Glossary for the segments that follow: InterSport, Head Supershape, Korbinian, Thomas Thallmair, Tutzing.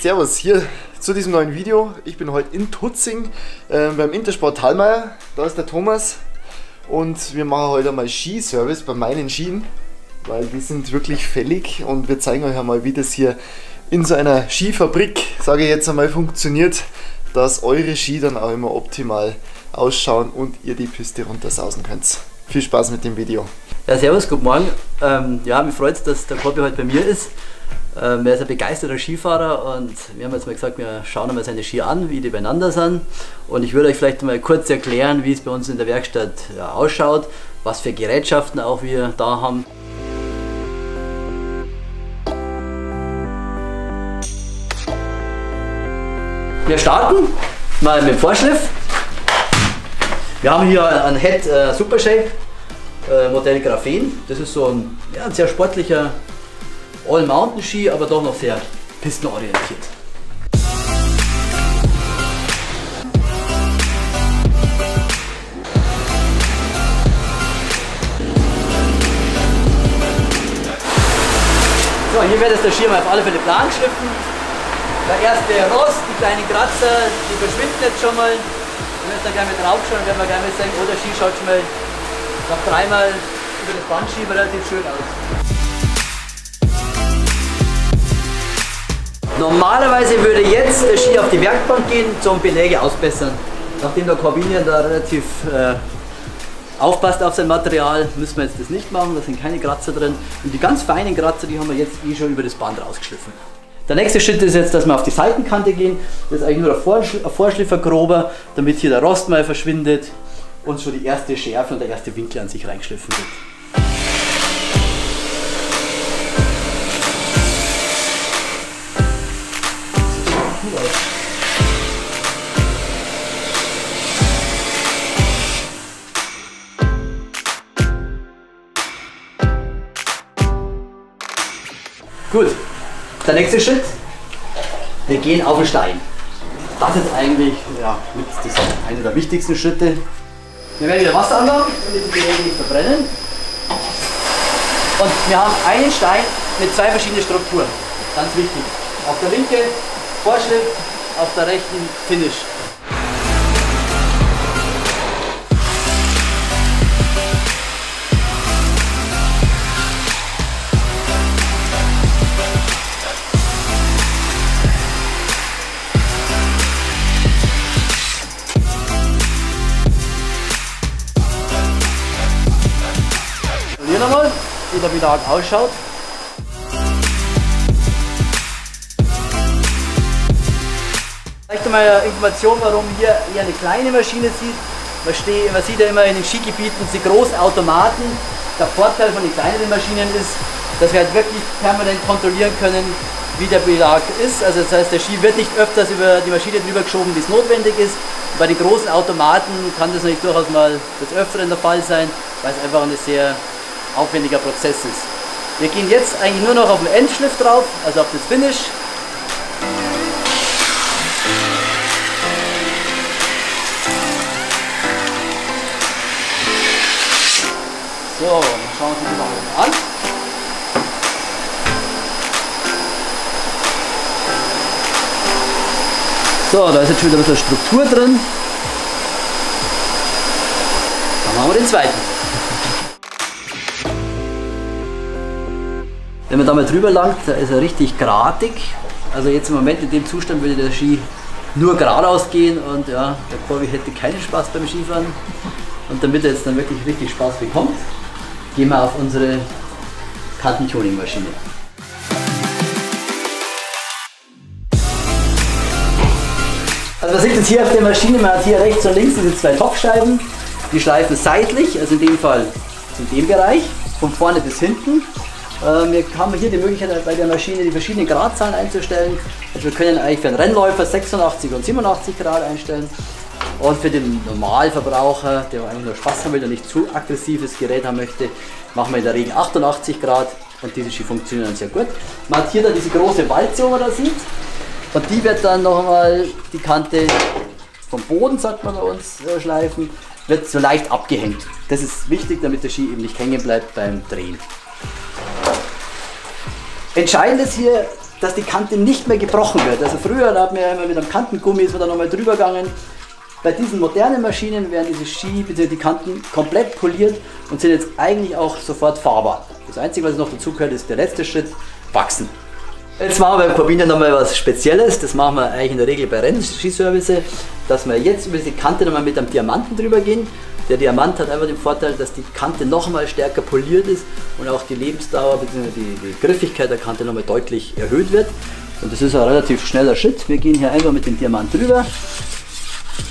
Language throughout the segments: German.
Servus, hier zu diesem neuen Video. Ich bin heute in Tutzing beim InterSport Thallmair. Da ist der Thomas und wir machen heute mal Skiservice bei meinen Skien, weil die sind wirklich fällig und wir zeigen euch einmal, wie das hier in so einer Skifabrik, sage ich jetzt einmal, funktioniert, dass eure Ski dann auch immer optimal ausschauen und ihr die Piste runtersausen könnt. Viel Spaß mit dem Video. Ja, servus, guten Morgen. Ja, mich freut es, dass der Korbi heute bei mir ist. Er ist ein begeisterter Skifahrer und wir haben jetzt mal gesagt, wir schauen einmal seine Ski an, wie die beieinander sind. Und ich würde euch vielleicht mal kurz erklären, wie es bei uns in der Werkstatt ausschaut, was für Gerätschaften auch wir da haben. Wir starten mal mit Vorschliff. Wir haben hier ein Head Supershape Modell Graphen. Das ist so ein, ja, ein sehr sportlicher All-Mountain-Ski, aber doch noch sehr pistenorientiert. So, hier wird jetzt der Schirm auf alle Fälle plan geschliffen. Der erste Rost, die kleinen Kratzer, die verschwinden jetzt schon mal. Wenn wir jetzt da gleich mit draufschauen, werden wir gleich mal sagen, oh, der Ski schaut schon mal nach dreimal über das Band schieben relativ schön aus. Normalerweise würde jetzt der Ski auf die Werkbank gehen zum Beläge ausbessern. Nachdem der Korbinian da relativ aufpasst auf sein Material, müssen wir jetzt das nicht machen, da sind keine Kratzer drin. Und die ganz feinen Kratzer, die haben wir jetzt eh schon über das Band rausgeschliffen. Der nächste Schritt ist jetzt, dass wir auf die Seitenkante gehen. Das ist eigentlich nur ein Vorschliffer grober, damit hier der Rost mal verschwindet und schon die erste Schärfe und der erste Winkel an sich reingeschliffen wird. Gut, der nächste Schritt, wir gehen auf den Stein. Das ist eigentlich einer der wichtigsten Schritte. Wir werden wieder Wasser anbauen, damit die Geräte nicht verbrennen. Und wir haben einen Stein mit zwei verschiedenen Strukturen, ganz wichtig. Auf der linken Vorschliff, auf der rechten Finish. Nochmal, wie der Belag ausschaut. Vielleicht einmal eine Information, warum hier eher eine kleine Maschine sieht. Man sieht ja immer in den Skigebieten die großen Automaten. Der Vorteil von den kleineren Maschinen ist, dass wir halt wirklich permanent kontrollieren können, wie der Belag ist. Also das heißt, der Ski wird nicht öfters über die Maschine drüber geschoben, wie es notwendig ist. Und bei den großen Automaten kann das natürlich durchaus mal des Öfteren der Fall sein, weil es einfach eine sehr aufwendiger Prozess ist. Wir gehen jetzt eigentlich nur noch auf den Endschliff drauf, also auf das Finish. So, schauen wir uns die mal an. So, da ist jetzt schon wieder ein bisschen Struktur drin. Dann machen wir den zweiten. Wenn man da mal drüber langt, da ist er richtig geradig. Also jetzt im Moment in dem Zustand würde der Ski nur geradeaus gehen und ja, der Korbi hätte keinen Spaß beim Skifahren. Und damit er jetzt dann wirklich richtig Spaß bekommt, gehen wir auf unsere Kantentuning-Maschine. Also man sieht jetzt hier auf der Maschine, man hat hier rechts und links diese zwei Topfscheiben. Die schleifen seitlich, also in dem Fall in dem Bereich, von vorne bis hinten. Wir haben hier die Möglichkeit bei der Maschine die verschiedenen Gradzahlen einzustellen. Also wir können eigentlich für den Rennläufer 86 und 87 Grad einstellen. Und für den Normalverbraucher, der einfach nur Spaß haben will und nicht zu aggressives Gerät haben möchte, machen wir in der Regel 88 Grad und diese Ski funktionieren sehr gut. Man hat hier dann diese große Walze, die man da sieht. Und die wird dann noch einmal die Kante vom Boden, sagt man bei uns, schleifen, wird so leicht abgehängt. Das ist wichtig, damit der Ski eben nicht hängen bleibt beim Drehen. Entscheidend ist hier dass die Kante nicht mehr gebrochen wird. Also früher hat man ja immer mit einem Kantengummi ist man da nochmal drüber gegangen. Bei diesen modernen Maschinen werden diese die Kanten komplett poliert und sind jetzt eigentlich auch sofort fahrbar. Das Einzige, was noch dazu gehört, ist der letzte Schritt, wachsen. Jetzt machen wir beim Korbinian nochmal was Spezielles. Das machen wir eigentlich in der Regel bei Rennskiservice, dass wir jetzt über diese Kante nochmal mit einem Diamanten drüber gehen. Der Diamant hat einfach den Vorteil, dass die Kante nochmal stärker poliert ist und auch die Lebensdauer bzw. die Griffigkeit der Kante nochmal deutlich erhöht wird. Und das ist ein relativ schneller Schritt. Wir gehen hier einfach mit dem Diamant drüber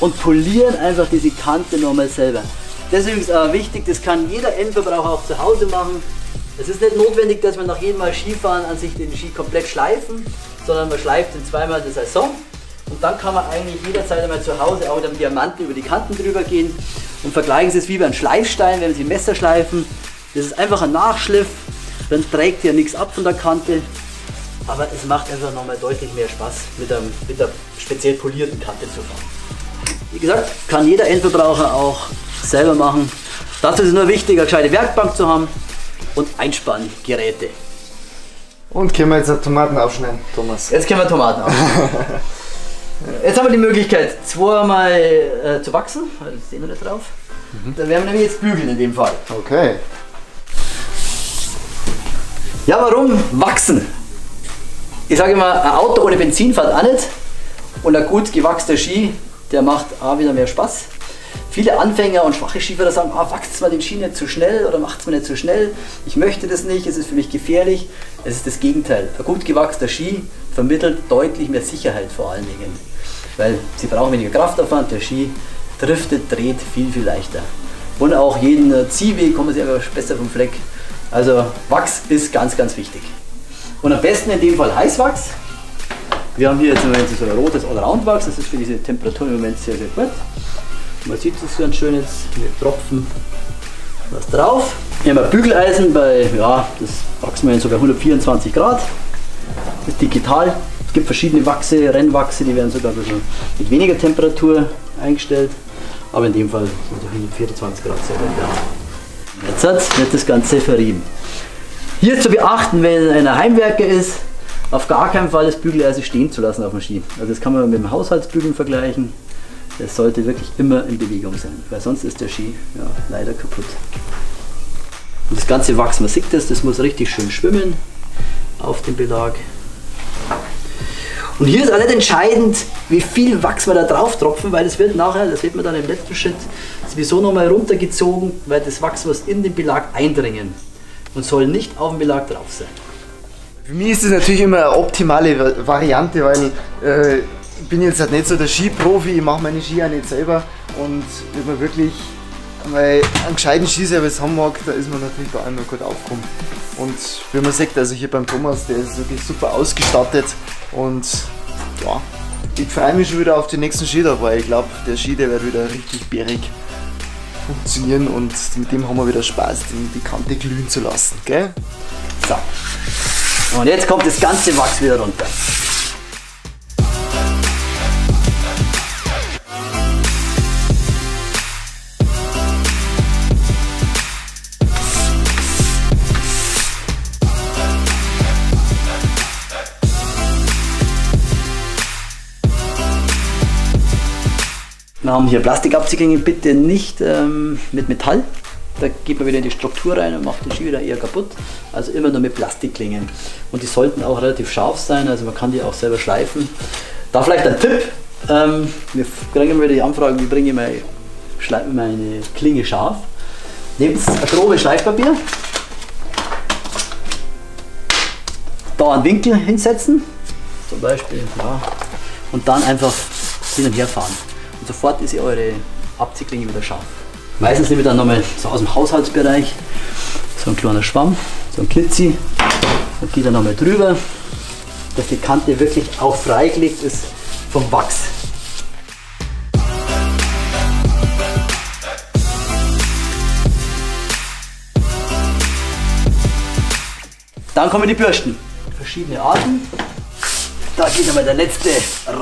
und polieren einfach diese Kante nochmal selber. Deswegen ist aber wichtig, das kann jeder Endverbraucher auch zu Hause machen. Es ist nicht notwendig, dass wir nach jedem Mal Skifahren an sich den Ski komplett schleifen, sondern man schleift ihn zweimal in der Saison. Und dann kann man eigentlich jederzeit einmal zu Hause auch mit einem Diamanten über die Kanten drüber gehen und vergleichen Sie es wie bei einem Schleifstein, wenn Sie Messer schleifen. Das ist einfach ein Nachschliff, dann trägt ja nichts ab von der Kante. Aber es macht einfach nochmal deutlich mehr Spaß, mit der speziell polierten Kante zu fahren. Wie gesagt, kann jeder Endverbraucher auch selber machen. Dazu ist es nur wichtig, eine gescheite Werkbank zu haben und Einspanngeräte. Und können wir jetzt Tomaten aufschneiden, Thomas? Jetzt können wir Tomaten aufschneiden. Jetzt haben wir die Möglichkeit, zweimal zu wachsen, das sehen wir da drauf. Dann werden wir nämlich jetzt bügeln in dem Fall. Okay. Ja, warum wachsen? Ich sage immer, ein Auto ohne Benzin fährt auch nicht. Und ein gut gewachster Ski, der macht auch wieder mehr Spaß. Viele Anfänger und schwache Skifahrer sagen, wachst mal den Ski nicht zu schnell oder macht es mir nicht zu schnell, ich möchte das nicht, es ist für mich gefährlich. Es ist das Gegenteil. Ein gut gewachster Ski vermittelt deutlich mehr Sicherheit vor allen Dingen. Weil sie brauchen weniger Kraftaufwand, der Ski driftet, dreht viel, viel leichter. Und auch jeden Ziehweg kommen sie einfach besser vom Fleck. Also Wachs ist ganz, ganz wichtig. Und am besten in dem Fall Heißwachs. Wir haben hier jetzt im Moment so ein rotes Allround-Wachs, das ist für diese Temperatur im Moment sehr, sehr gut. Man sieht es ganz schön jetzt mit Tropfen was drauf. Hier haben wir Bügeleisen bei, ja, das wachsen wir jetzt so bei 124 Grad. Das ist digital. Es gibt verschiedene Wachse, Rennwachse, die werden sogar mit weniger Temperatur eingestellt. Aber in dem Fall sind 124 Grad sehr gut. Jetzt wird das Ganze verrieben. Hier ist zu beachten, wenn es ein Heimwerker ist, auf gar keinen Fall das Bügeleisen stehen zu lassen auf dem Ski. Also das kann man mit dem Haushaltsbügeln vergleichen. Es sollte wirklich immer in Bewegung sein, weil sonst ist der Ski ja, leider kaputt. Und das ganze Wachs, man sieht das, das muss richtig schön schwimmen auf dem Belag. Und hier ist auch nicht entscheidend, wie viel Wachs wir da drauf tropfen, weil das wird nachher, das wird man dann im letzten Schritt sowieso nochmal runtergezogen, weil das Wachs muss in den Belag eindringen und soll nicht auf dem Belag drauf sein. Für mich ist das natürlich immer eine optimale Variante, weil ich bin jetzt halt nicht so der Skiprofi, ich mache meine Ski auch nicht selber und wenn man wirklich einen gescheiten Skiservice haben mag, da ist man natürlich bei allem gut aufgekommen. Und wie man sieht, also hier beim Thomas, der ist wirklich super ausgestattet und ja, ich freue mich schon wieder auf den nächsten Skitag, weil ich glaube, der Ski, der wird wieder richtig bärig funktionieren und mit dem haben wir wieder Spaß, die Kante glühen zu lassen, gell? So, und jetzt kommt das ganze Wachs wieder runter. Wir haben hier Plastikabziegeln, bitte nicht mit Metall, da geht man wieder in die Struktur rein und macht den Ski wieder eher kaputt, also immer nur mit Plastikklingen. Und die sollten auch relativ scharf sein, also man kann die auch selber schleifen. Da vielleicht ein Tipp, wir kriegen immer wieder die Anfragen, wie bringe ich meine Klinge scharf. Nehmt ein grobes Schleifpapier, da einen Winkel hinsetzen, zum Beispiel, ja, und dann einfach hin und her fahren. Und sofort ist ihr eure Abziehklinge wieder scharf. Meistens nehmen wir dann nochmal so aus dem Haushaltsbereich so ein kleiner Schwamm, so ein Knitzi und geht dann nochmal drüber, dass die Kante wirklich auch freigelegt ist vom Wachs. Dann kommen die Bürsten. Verschiedene Arten. Da geht einmal der letzte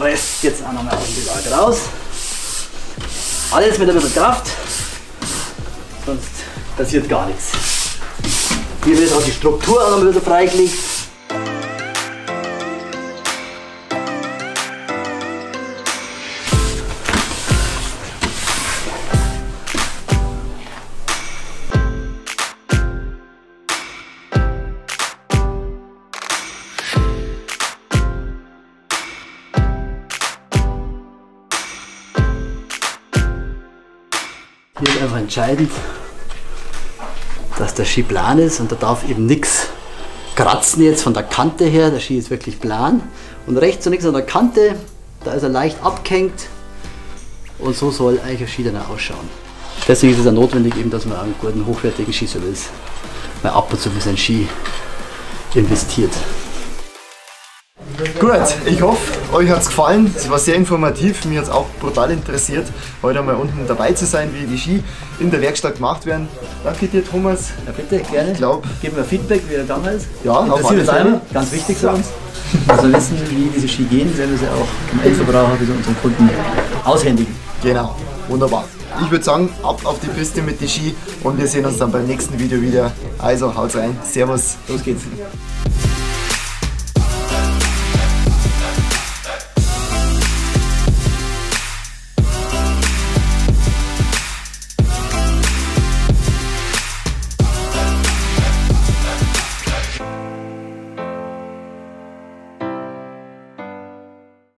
Rest jetzt auch nochmal aus dem Belag raus. Alles mit ein bisschen Kraft, sonst passiert gar nichts. Hier wird auch die Struktur auch noch ein bisschen freigelegt. Hier ist einfach entscheidend, dass der Ski plan ist und da darf eben nichts kratzen jetzt von der Kante her. Der Ski ist wirklich plan und rechts und links an der Kante, da ist er leicht abgehängt und so soll eigentlich ein Ski dann ausschauen. Deswegen ist es ja notwendig, eben, dass man einen guten, hochwertigen Skiservice mal ab und zu für seinen Ski investiert. Gut, ich hoffe, euch hat es gefallen. Es war sehr informativ, mich hat es auch brutal interessiert, heute mal unten dabei zu sein, wie die Ski in der Werkstatt gemacht werden. Danke dir, Thomas. Ja, bitte, gerne. Ich glaube, geben wir Feedback, wie der Gang ist. Ja, interessiert das einmal. Ganz wichtig für uns. Also wissen, wie diese Ski gehen, werden wir sie auch dem Endverbraucher, also unseren Kunden aushändigen. Genau, wunderbar. Ich würde sagen, ab auf die Piste mit den Ski und wir sehen uns dann beim nächsten Video wieder. Also haut rein, servus. Los geht's.